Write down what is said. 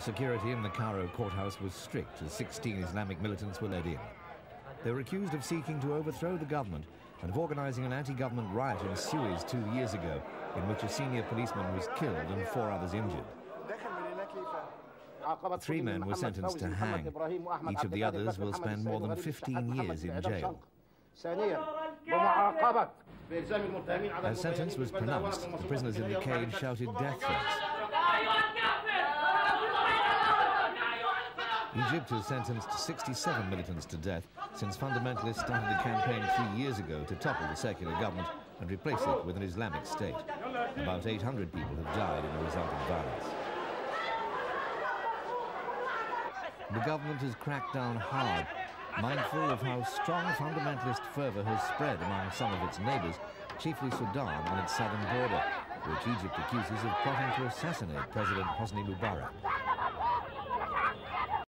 Security in the Cairo courthouse was strict as 16 Islamic militants were led in. They were accused of seeking to overthrow the government and of organising an anti-government riot in Suez 2 years ago, in which a senior policeman was killed and 4 others injured. 3 men were sentenced to hang. Each of the others will spend more than 15 years in jail. As sentence was pronounced, the prisoners in the cage shouted death threats. Egypt has sentenced 67 militants to death since fundamentalists started a campaign 3 years ago to topple the secular government and replace it with an Islamic state. About 800 people have died in the resultant violence. The government has cracked down hard, mindful of how strong fundamentalist fervour has spread among some of its neighbours, chiefly Sudan on its southern border, which Egypt accuses of plotting to assassinate President Hosni Mubarak.